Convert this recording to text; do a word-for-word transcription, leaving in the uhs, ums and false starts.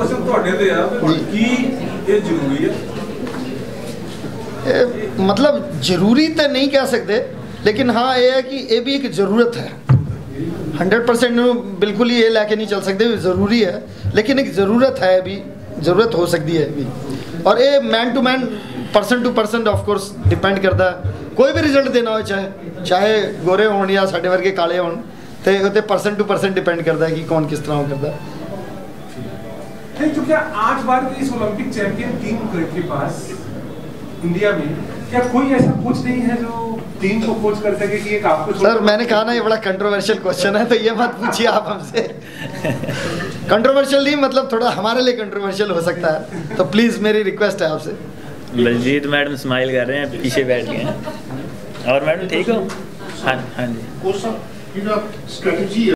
मतलब जरूरी तो नहीं कह सकते, लेकिन हाँ यह है कि यह भी एक जरूरत है। हंड्रेड परसेंट बिल्कुल ही ये लैके नहीं चल सकते, जरूरी है लेकिन एक जरूरत है, भी जरूरत हो सकती है भी। और ये man to man, person to person of course depend करता है। कोई भी रिजल्ट देना हो, चाहे चाहे गोरे होने या साढ़े वर्गे काले होन, तो पर्सन टू पर्सन डिपेंड करता है कि कौन किस तरह करता है। क्या आठ बार की इस ओलंपिक चैंपियन टीम के पास इंडिया में क्या कोई ऐसा कोच नहीं है जो टीम को कोच कर सके कि एक आपको? सर मैंने कहा ना ये बड़ा कंट्रोवर्शियल क्वेश्चन है, तो ये मत पूछिए आप हमसे। कंट्रोवर्शियल नहीं, मतलब थोड़ा हमारे लिए कंट्रोवर्शियल हो सकता है, तो प्लीज मेरी रिक्वेस्ट है आपसे। बलजीत मैडम स्माइल कर रहे हैं, पीछे बैठ गए हैं। और मैडम ठीक हो? हाँ हाँ जी।